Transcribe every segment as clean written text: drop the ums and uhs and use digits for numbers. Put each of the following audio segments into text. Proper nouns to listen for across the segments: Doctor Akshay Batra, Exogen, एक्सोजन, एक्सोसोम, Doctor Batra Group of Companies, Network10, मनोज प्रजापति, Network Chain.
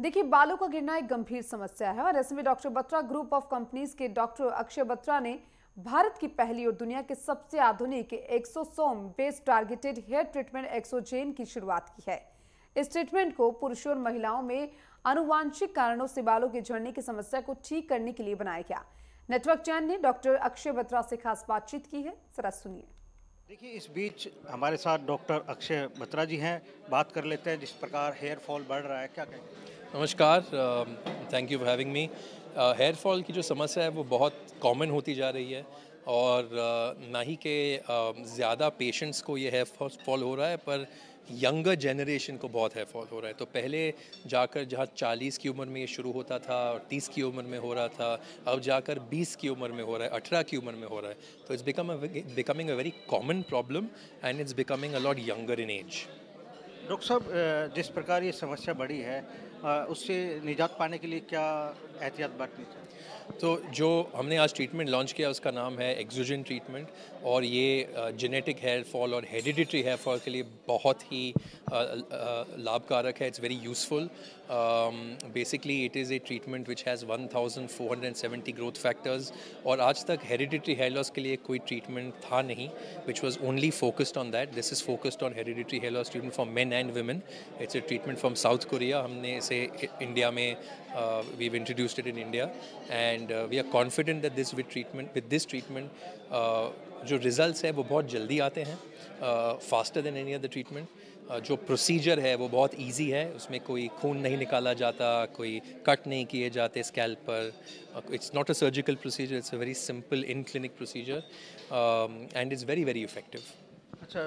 देखिए, बालों का गिरना एक गंभीर समस्या है और ऐसे में doctor Batra group of companies के डॉक्टर अक्षय बत्रा ने भारत की पहली और दुनिया के सबसे आधुनिक एक्सोसोम based targeted hair treatment Exogen की शुरुआत की है। इस ट्रीटमेंट को पुरुषों और महिलाओं में आनुवांशिक कारणों से बालों के झड़ने की समस्या को ठीक करने के लिए बनाया गया। नेटवर्क चैन ने डॉक्टर अक्षय बत्रा से खास बातचीत की है, जरा सुनिए। देखिए, इस बीच हमारे साथ डॉक्टर अक्षय बत्रा जी हैं, बात कर लेते हैं जिस प्रकार हेयर फॉल बढ़ रहा है, क्या कहें। नमस्कार, thank you for having me. Hair fall की जो समस्या है वो बहुत कॉमन होती जा रही है और ना ही के ज़्यादा पेशेंट्स को ये हेयर फॉल हो रहा है, पर यंगर जनरेशन को बहुत हेयर फॉल हो रहा है। तो पहले जाकर जहाँ 40 की उम्र में ये शुरू होता था और 30 की उम्र में हो रहा था, अब जाकर 20 की उम्र में हो रहा है, 18 की उम्र में हो रहा है। तो it's becoming a very common problem and it's becoming a lot younger in age. Doctor साहब, जिस प्रकार ये समस्या बढ़ी है उससे निजात पाने के लिए क्या एहतियात बरतनी चाहिए? तो जो हमने आज ट्रीटमेंट लॉन्च किया उसका नाम है एक्सोजन ट्रीटमेंट और ये जेनेटिक हेयर फॉल और हेरिडिटरी हेयर फॉल के लिए बहुत ही लाभकारक है। It's very useful. Basically it is a treatment which has 1470 growth factors और आज तक हेरिडिटरी हेयर लॉस के लिए कोई ट्रीटमेंट था नहीं, which was only focused on that. This is focused on hereditary hair loss treatment for men and women. It's a treatment from South Korea. हमने India में we've introduced it in India and we are confident that this with this treatment जो results है वो बहुत जल्दी आते हैं, faster than any other treatment. जो प्रोसीजर है वो बहुत ईजी है, उसमें कोई खून नहीं निकाला जाता, कोई कट नहीं किए जाते स्कैल्प पर। It's not a surgical procedure, it's a very simple in clinic procedure and it's very very effective. अच्छा,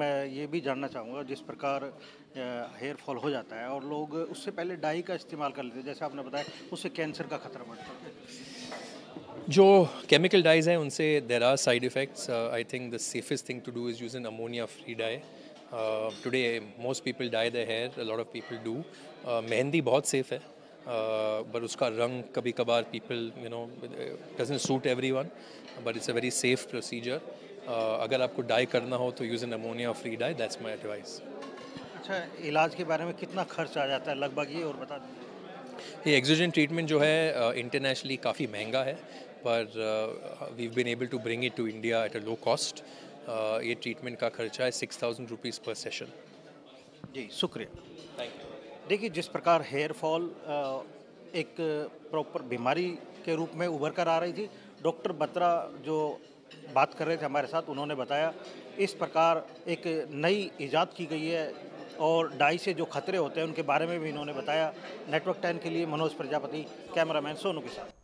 मैं ये भी जानना चाहूँगा, जिस प्रकार हेयर फॉल हो जाता है और लोग उससे पहले डाई का इस्तेमाल कर लेते हैं, जैसे आपने बताया उससे कैंसर का खतरा बढ़ता है। जो केमिकल डाइज हैं उनसे there are side effects. I think the safest thing to do is use an ammonia free dye. Today most people dye the hair, a lot of people do. Mehndi बहुत safe है, but उसका रंग कभी कभार people you know doesn't suit everyone, but it's a very safe procedure. अगर आपको dye करना हो तो use an ammonia free dye, that's my advice. अच्छा, इलाज के बारे में कितना खर्च आ जाता है लगभग, ये और बता दें। ये एक्सोजन ट्रीटमेंट जो है इंटरनेशनली काफ़ी महंगा है, पर we have been able to bring it to India at a low cost. ये ट्रीटमेंट का खर्चा है 6000 रुपीज़ पर सेशन। जी शुक्रिया, थैंक यू। देखिए, जिस प्रकार हेयर फॉल एक प्रॉपर बीमारी के रूप में उभर कर आ रही थी, डॉक्टर बत्रा जो बात कर रहे थे हमारे साथ, उन्होंने बताया इस प्रकार एक नई ईजाद की गई है और डाई से जो खतरे होते हैं उनके बारे में भी इन्होंने बताया। नेटवर्क 10 के लिए मनोज प्रजापति, कैमरामैन सोनू के साथ।